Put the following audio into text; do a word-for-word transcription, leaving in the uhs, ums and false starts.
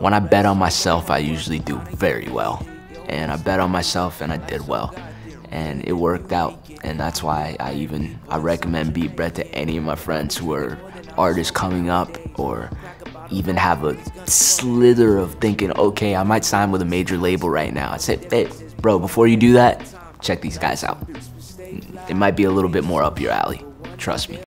When I bet on myself, I usually do very well. And I bet on myself and I did well. And it worked out. And that's why I even, I recommend beatBread to any of my friends who are artists coming up or even have a slither of thinking, okay, I might sign with a major label right now. I said, hey, bro, before you do that, check these guys out. It might be a little bit more up your alley. Trust me.